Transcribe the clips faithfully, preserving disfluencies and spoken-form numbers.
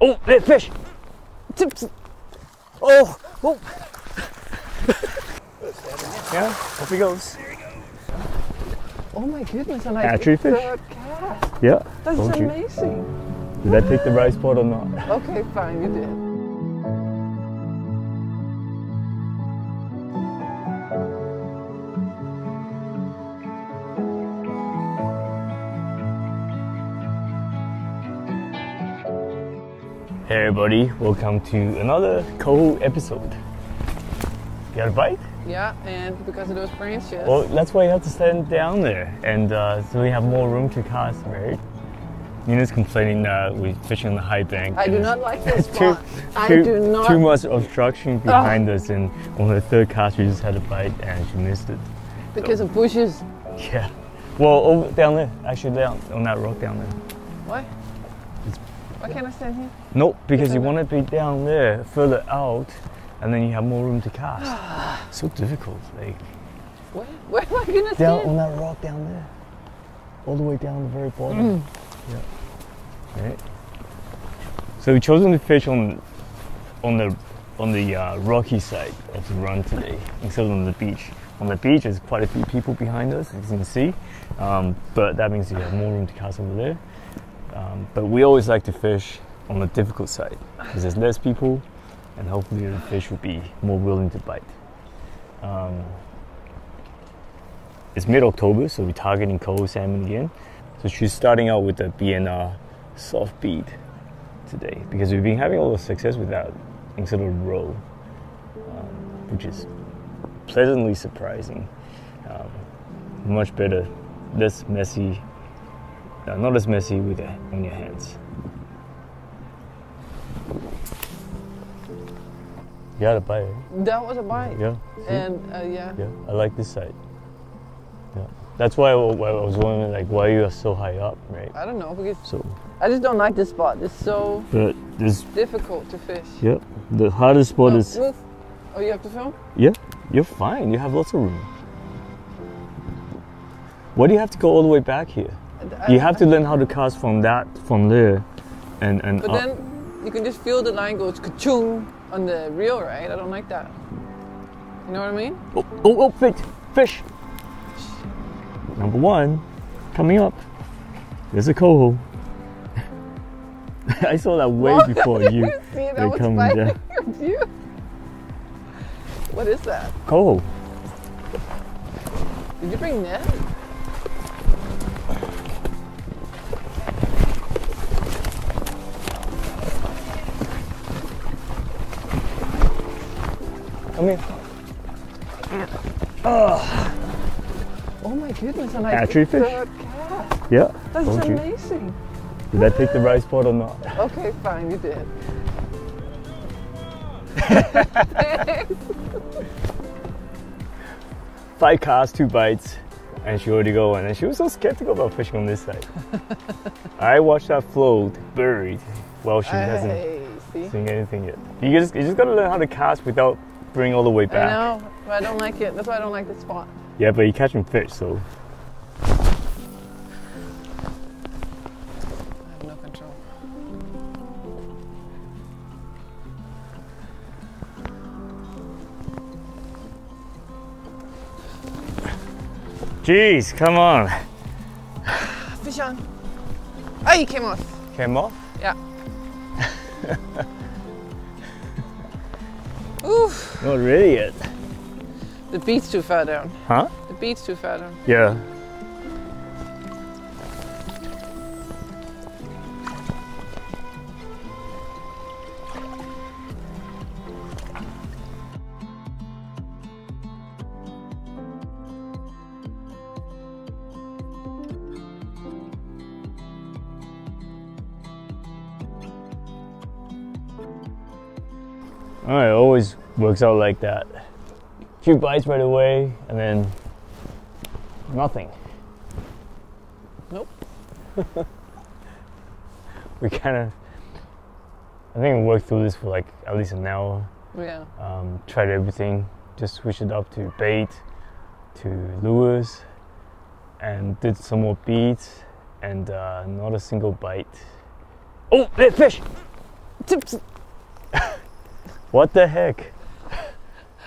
Oh, there's fish. Oh, oh. Yeah, off he goes. There he goes. Oh my goodness, I like Hatchery fish. Cast. Yeah. That's amazing. You. Did I pick the right spot or not? Okay, fine, you did. Hey everybody, welcome to another Coho episode. You got a bite? Yeah, and because of those branches. Well, that's why you have to stand down there, and uh, so we have more room to cast, right? Nina's complaining that we're fishing on the high bank. I do not like this spot. too, I too, do not. Too much obstruction behind oh. us, and on the third cast, we just had a bite and she missed it. Because so. of bushes? Yeah. Well, over, down there, actually down on that rock down there. What? Why can't I stand here? Nope, because you want to be down there, further out, and then you have more room to cast. So difficult, like. Where, where am I gonna stand? Down on that rock down there, all the way down the very bottom. Mm. Yeah. Right. So we've chosen to fish on, on the, on the uh, rocky side of the run today, instead of on the beach. On the beach, there's quite a few people behind us, as you can see, um, but that means you have more room to cast over there. Um, but we always like to fish on the difficult side because there's less people and hopefully the fish will be more willing to bite. Um, it's mid-October, so we're targeting coho salmon again. So she's starting out with the B N R soft bead today because we've been having a lot of success with that instead of roe, um, which is pleasantly surprising. Um, much better, less messy. Uh, not as messy with it on your hands. You had a bite. Right? That was a bite. Yeah. See? And uh, yeah. Yeah. I like this side. Yeah. That's why I, why I was wondering, like, why you are so high up, right? I don't know because so. I just don't like this spot. It's so but this, difficult to fish. Yeah. The hardest spot no, is. This, oh, you have to film? Yeah. You're fine. You have lots of room. Why do you have to go all the way back here? You have to learn how to cast from that, from there, and and. But up. Then you can just feel the line goes ka-chung on the reel, right? I don't like that. You know what I mean? Oh, oh, oh, fish, fish. Number one, coming up. There's a coho. I saw that way oh, before I you. See it. I was fighting with you. What is that? Coho. Did you bring net? Come here. Oh. Oh my goodness, I like Hatchery fish. Cast. Yeah. That's amazing. You. Did I pick the right spot or not? Okay, fine, you did. Five casts, two bites, and she already got one. And she was so skeptical about fishing on this side. I watched that float buried. Well, she hey, hasn't seen anything yet. You just, you just gotta learn how to cast without bring all the way back. I know, but I don't like it. That's why I don't like this spot. Yeah, but you're catching fish, so. I have no control. Jeez, come on. Fish on. Oh, you came off. Came off? Yeah. Oof. Not really yet. The beat's too far down. Huh? The beat's too far down. Yeah. Alright, always works out like that. Two bites right away and then nothing. Nope. We kind of, I think we worked through this for like at least an hour. Yeah. Um, tried everything, just switched it up to bait, to lures, and did some more beats, and uh, not a single bite. Oh, there's fish! What the heck?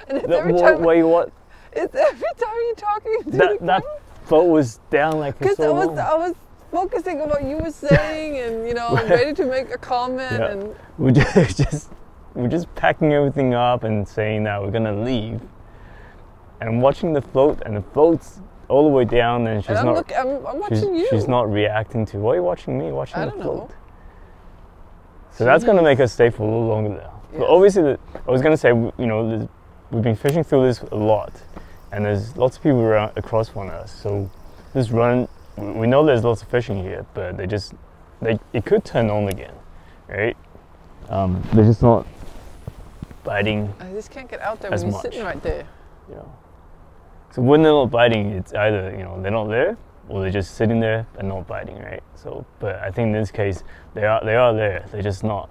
And it's the, every time wait, what? It's every time you're talking to that, the that boat was down like this. Because so I was long. I was focusing on what you were saying, and you know, I'm ready to make a comment, yeah. and we just we're just packing everything up and saying that we're gonna leave, and I'm watching the float, and the float's all the way down, and she's and I'm not. Look, I'm, I'm watching she's, you. She's not reacting to. Why are you watching me? Watching I the don't float. Know. So Jeez. That's gonna make us stay for a little longer now. Yes. But obviously, the, I was gonna say, you know, we've been fishing through this a lot, and there's lots of people around across one of us. So just run. We know there's lots of fishing here, but they just, they it could turn on again, right? Um, they're just not biting. I just can't get out there when you're much. Sitting right there. You know. So when they're not biting, it's either, you know, they're not there, or they're just sitting there and not biting, right? So, but I think in this case, they are they are there. They're just not.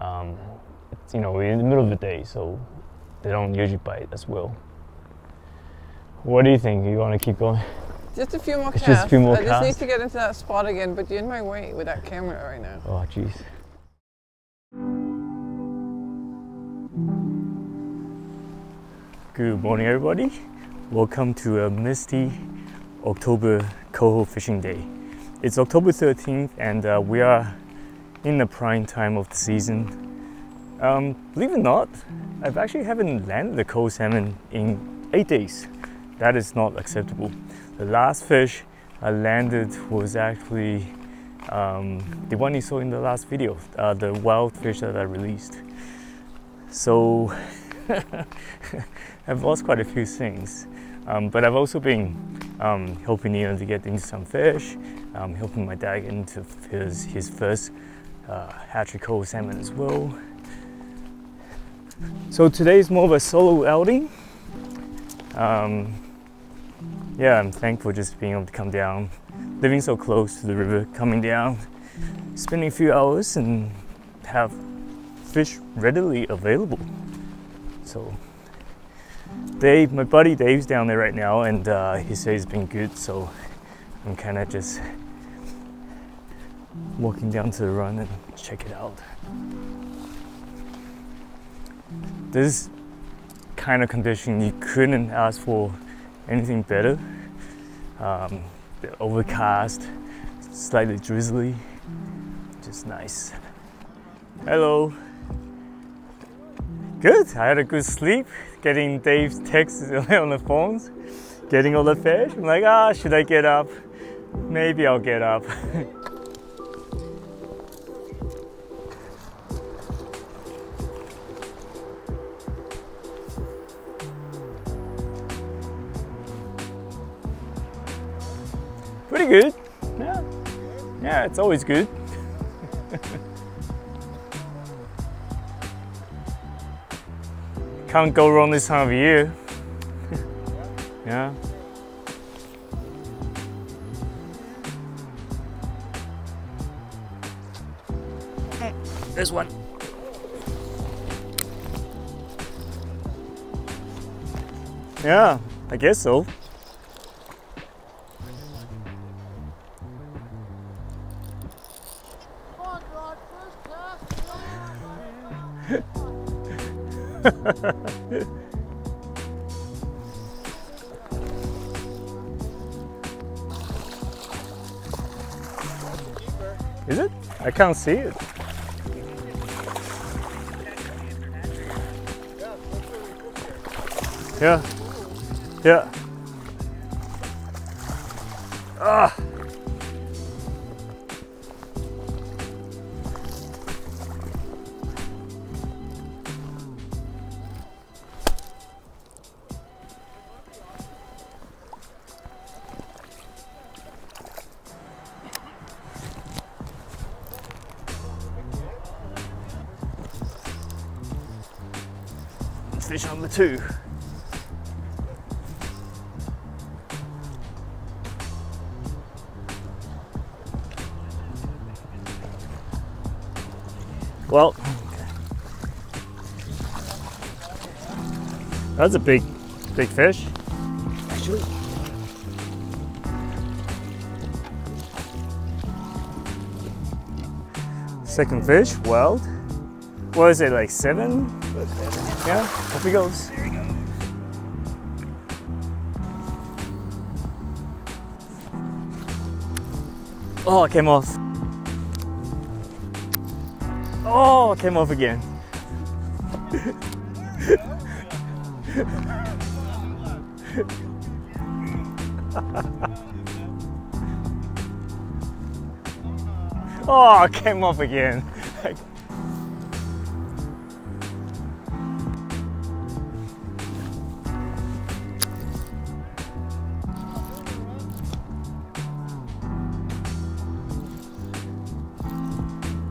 Um, it's, you know, we're in the middle of the day, so they don't usually bite as well. What do you think? You want to keep going? Just a few more casts. Just a few more casts. I just need to get into that spot again, but you're in my way with that camera right now. Oh, jeez. Good morning, everybody. Welcome to a misty October Coho fishing day. It's October thirteenth, and uh, we are in the prime time of the season. Um, believe it or not, I've actually haven't landed the coho salmon in eight days. That is not acceptable. The last fish I landed was actually um, the one you saw in the last video, uh, the wild fish that I released. So I've lost quite a few things, um, but I've also been um, helping Ian to get into some fish, um, helping my dad get into his, his first uh, hatchery coho salmon as well. So today is more of a solo outing. Um, Yeah, I'm thankful just being able to come down, living so close to the river, coming down, spending a few hours and have fish readily available. So, Dave, my buddy Dave's down there right now, and uh, he says it's been good, so I'm kind of just walking down to the run and check it out. This kind of condition you couldn't ask for anything better. Um, overcast, slightly drizzly, just nice. Hello. Good, I had a good sleep, getting Dave's texts on the phones, getting all the fish. I'm like, ah, should I get up? Maybe I'll get up. Pretty good, yeah, yeah, it's always good. Can't go wrong this time of year. Yeah. There's one. Yeah, I guess so. Is it? I can't see it. Yeah. Yeah. Ah. Fish number two. Well, that's a big, big fish. Actually. Second fish, wild. What is it, like seven? Yeah, off he goes. There you go. Oh, it came off. Oh, it came off again. Oh, it came off again.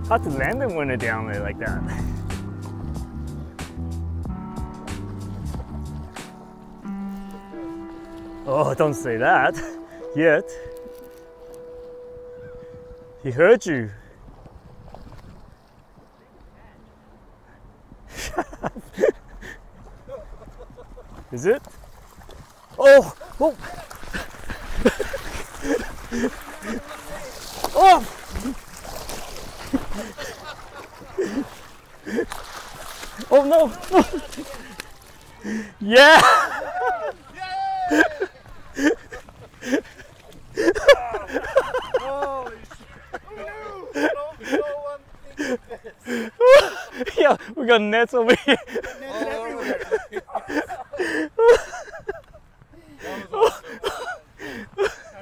Hard to land them when they're down there like that. Oh, don't say that yet. He heard you. Is it? Oh! Oh! Oh! Oh no! Yeah! Holy shit! Yeah, we got nets over here. Nets everywhere.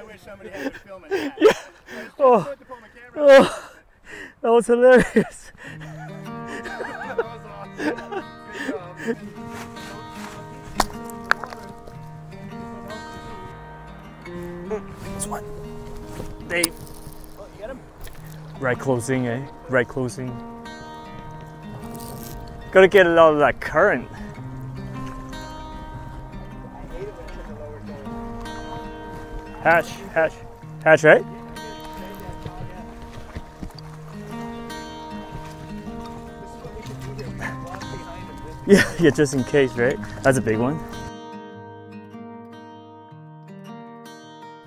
I wish somebody had to film it. Yeah. Oh. Oh. That was hilarious. That's one. Dave. Oh, you got him? Right closing, eh? Right closing. Gotta get a lot of that current. I hate it when it's at the lower down. Hatch, hatch, hatch, right? Yeah, yeah, just in case, right? That's a big one.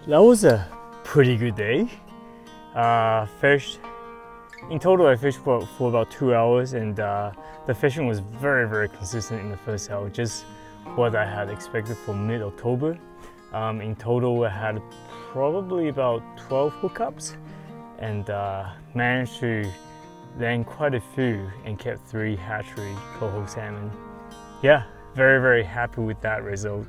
That was a pretty good day. Uh, fished, in total I fished for, for about two hours and uh, the fishing was very, very consistent in the first hour, just what I had expected for mid-October. Um, in total I had probably about twelve hookups and uh, managed to then quite a few and kept three hatchery coho salmon. Yeah, very, very happy with that result.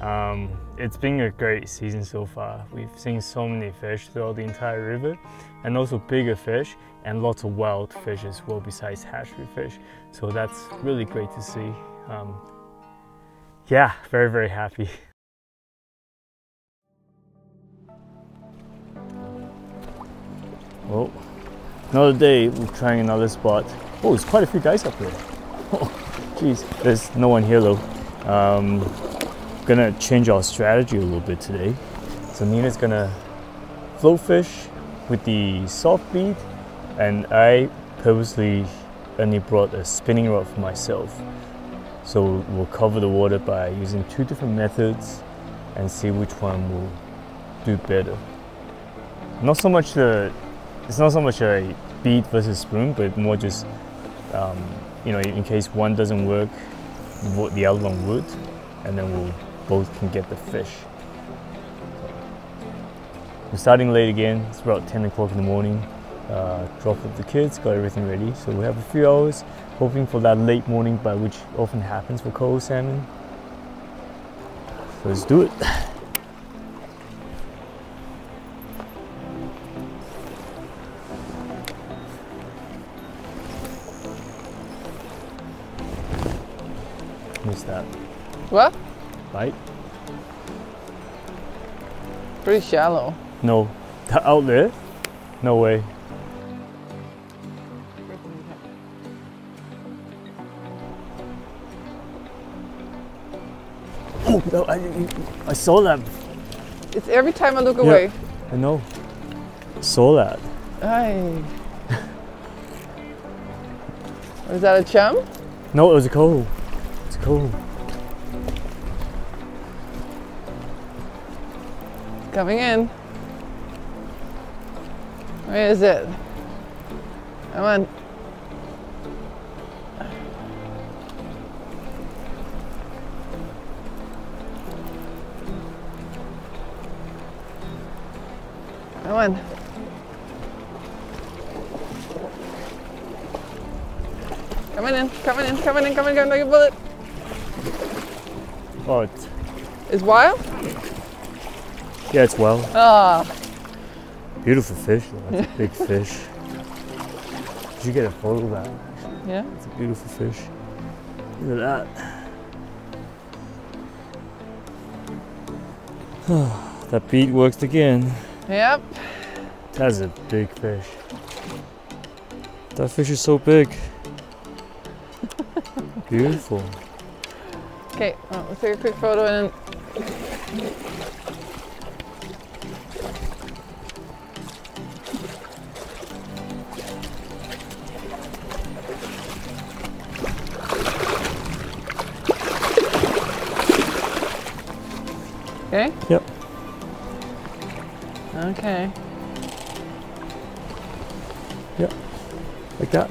Um, it's been a great season so far. We've seen so many fish throughout the entire river and also bigger fish and lots of wild fish as well besides hatchery fish. So that's really great to see. Um, yeah, very, very happy. Oh. Another day, we're trying another spot. Oh, there's quite a few guys up there. Oh, geez, there's no one here though. Um, gonna change our strategy a little bit today. So Nina's gonna float fish with the soft bead, and I purposely only brought a spinning rod for myself. So we'll cover the water by using two different methods and see which one will do better. Not so much the It's not so much a bead versus spoon, but more just, um, you know, in case one doesn't work, the other one would, and then we'll both can get the fish. We're starting late again. It's about ten o'clock in the morning. Uh, dropped off the kids, got everything ready. So we have a few hours, hoping for that late morning, by which often happens for coho salmon. So let's do it. That. What? Bite. Pretty shallow. No. Out there? No way. Oh, no, I, I saw that. It's every time I look yeah, away. I know. Saw that. Aye. Was that a chum? No, it was a coho. It's cool. Coming in. Where is it? Come on. Come on. Come on in, come on in, come on in, come on in, come on in, take a bullet. Oh, it's... It's wild? Yeah, it's wild. Ah. Oh. Beautiful fish, that's a big fish. Did you get a photo of that? Yeah. It's a beautiful fish. Look at that. That beat worked again. Yep. That's a big fish. That fish is so big. Beautiful. Okay, well, let's take a quick photo and then... Okay? Yep. Okay. Yep, like that.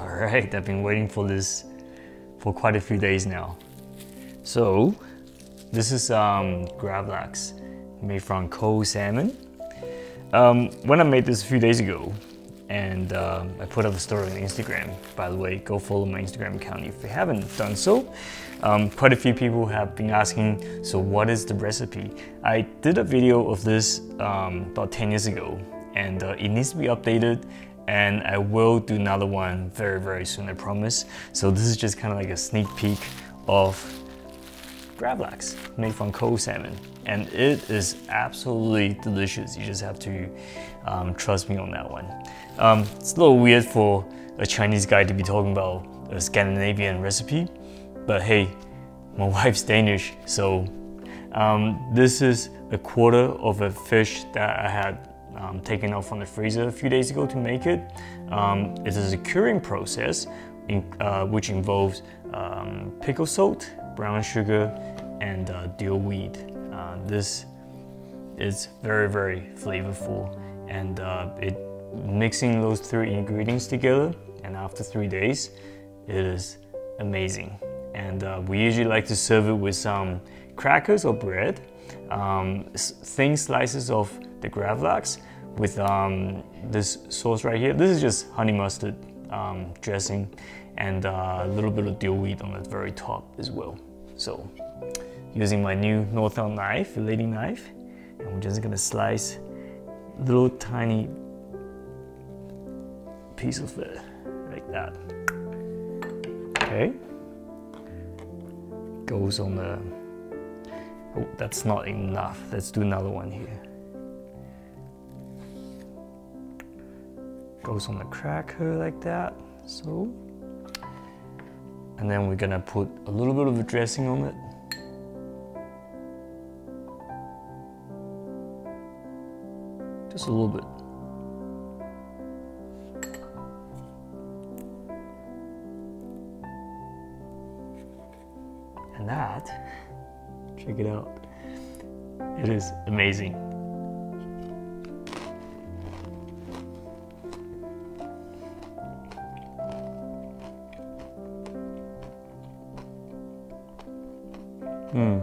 Alright, I've been waiting for this for quite a few days now. So, this is um, Gravlax made from Coho salmon. Um, when I made this a few days ago, and uh, I put up a story on Instagram. By the way, go follow my Instagram account if you haven't done so. Um, quite a few people have been asking, so what is the recipe? I did a video of this um, about ten years ago, and uh, it needs to be updated. And I will do another one very, very soon, I promise. So this is just kind of like a sneak peek of Gravlax made from coho salmon. And it is absolutely delicious. You just have to um, trust me on that one. Um, it's a little weird for a Chinese guy to be talking about a Scandinavian recipe, but hey, My wife's Danish, so um, this is a quarter of a fish that I had um, taken out from the freezer a few days ago to make it. Um, it is a curing process in, uh, which involves um, pickle salt, brown sugar, and uh, dill weed. Uh, this is very, very flavorful, and uh, it mixing those three ingredients together, and after three days, it is amazing. And uh, we usually like to serve it with some crackers or bread, um, thin slices of the Gravlax with um, this sauce right here. This is just honey mustard um, dressing, and uh, a little bit of dill weed on the very top as well. So using my new Northell knife, filleting knife, and we're just gonna slice a little tiny piece of it like that. Okay. Goes on the, oh, that's not enough. Let's do another one here. Goes on the cracker like that, so. And then we're gonna put a little bit of a dressing on it. Just a little bit. And that, check it out, it is amazing. Mm.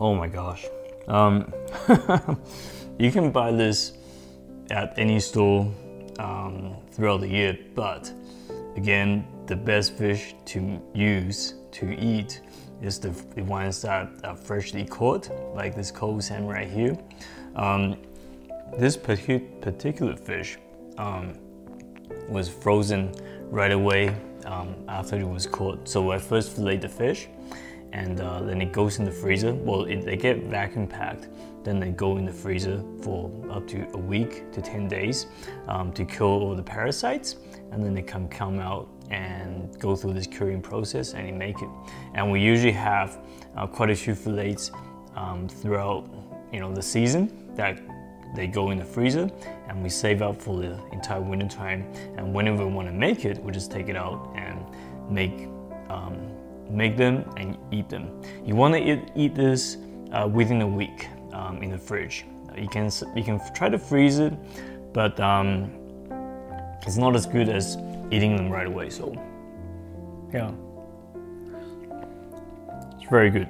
Oh my gosh. Um, you can buy this at any store um, throughout the year, but again, the best fish to use to eat is the, the ones that are freshly caught, like this coho salmon right here. Um, this particular fish um, was frozen right away um, after it was caught. So I first fillet the fish, and uh, then it goes in the freezer. Well, it, they get vacuum packed, then they go in the freezer for up to a week to ten days um, to kill all the parasites, and then they can come out and go through this curing process and you make it. And we usually have uh, quite a few fillets um, throughout, you know, the season that they go in the freezer, and we save up for the entire winter time. And whenever we want to make it, we just take it out and make um, make them and eat them. You want to eat, eat this uh, within a week um, in the fridge. You can you can try to freeze it, but um, it's not as good as eating them right away. So yeah, it's very good.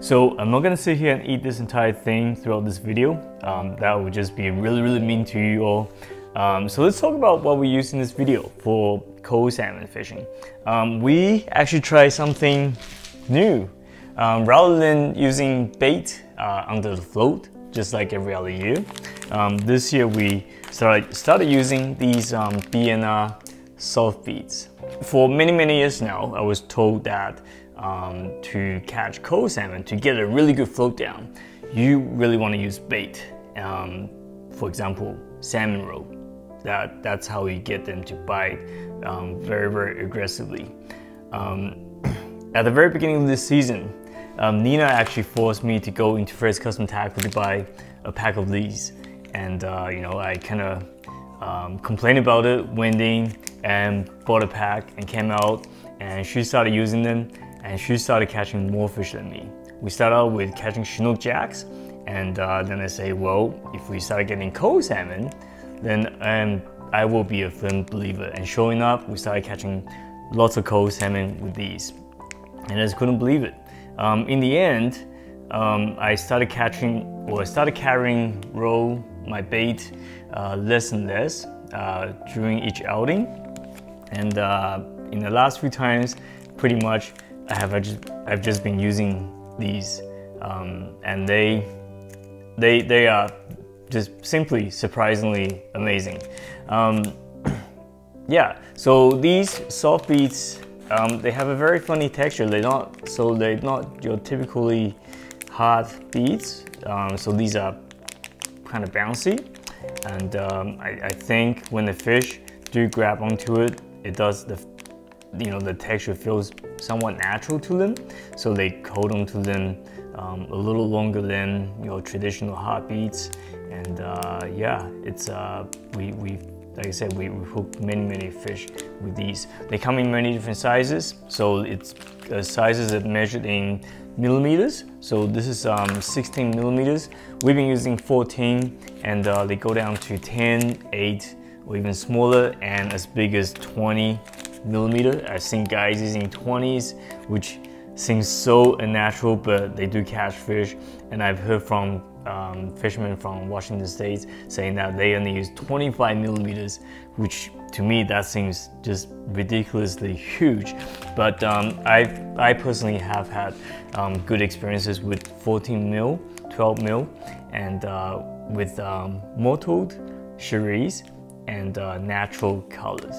So I'm not gonna sit here and eat this entire thing throughout this video. Um, that would just be really, really mean to you all. Um, so let's talk about what we use in this video for coho salmon fishing. Um, we actually try something new. Um, rather than using bait uh, under the float, just like every other year, um, this year we started, started using these um, B N R soft beads. For many, many years now, I was told that Um, to catch coho salmon, to get a really good float down, you really want to use bait. Um, for example, salmon roe. That, that's how you get them to bite um, very, very aggressively. Um, at the very beginning of this season, um, Nina actually forced me to go into First Custom Tackle to buy a pack of these. And uh, you know, I kind of um, complained about it, went in and bought a pack and came out, and she started using them. And she started catching more fish than me. We started out with catching Chinook jacks, and uh, then I say, well, if we start getting coho salmon, then um, I will be a firm believer. And sure enough, we started catching lots of coho salmon with these. And I just couldn't believe it. Um, in the end, um, I started catching, or I started carrying roe, my bait, uh, less and less uh, during each outing. And uh, in the last few times, pretty much, I have I just, I've just been using these, um, and they, they, they are just simply surprisingly amazing. Um, yeah, so these soft beads, um, they have a very funny texture. They're not, so they're not your typically hard beads. Um, so these are kind of bouncy, and um, I, I think when the fish do grab onto it, it does the, you know, the texture feels somewhat natural to them, so they hold onto them um, a little longer than your traditional heartbeats. And uh, yeah, it's uh, we we like I said, we, we hook many many fish with these. They come in many different sizes, so it's uh, sizes that measured in millimeters. So this is um, sixteen millimeters. We've been using fourteen, and uh, they go down to ten, eight, or even smaller, and as big as twenty millimeter. I've seen guys using twenties, which seems so unnatural, but they do catch fish. And I've heard from um, fishermen from Washington State saying that they only use twenty-five millimeters, which to me that seems just ridiculously huge. But um, I've, I personally have had um, good experiences with fourteen mil, twelve mil, and uh, with um, mottled, charisse, and uh, natural colors.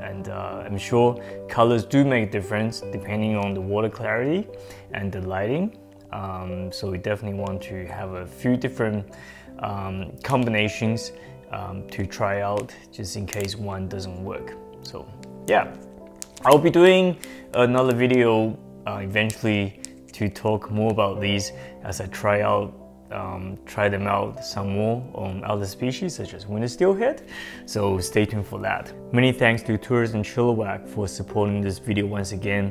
And uh, I'm sure colors do make a difference depending on the water clarity and the lighting. Um, so we definitely want to have a few different um, combinations um, to try out, just in case one doesn't work. So yeah, I'll be doing another video uh, eventually to talk more about these as I try out Um, try them out some more on other species such as winter steelhead, so stay tuned for that. Many thanks to Tourism Chilliwack for supporting this video once again,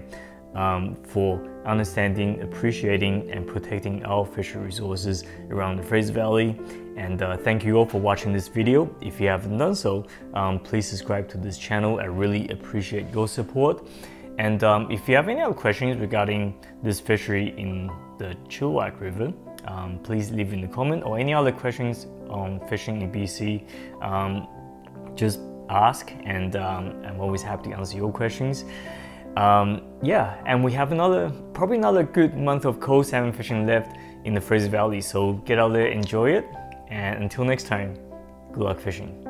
um, for understanding, appreciating and protecting our fishery resources around the Fraser Valley. And uh, thank you all for watching this video. If you haven't done so, um, please subscribe to this channel. I really appreciate your support. And um, if you have any other questions regarding this fishery in the Chilliwack River, Um, please leave in the comment, or any other questions on fishing in B C, um, just ask, and um, I'm always happy to answer your questions. Um, yeah, and we have another, probably another good month of coho salmon fishing left in the Fraser Valley, so get out there, enjoy it, and until next time, good luck fishing.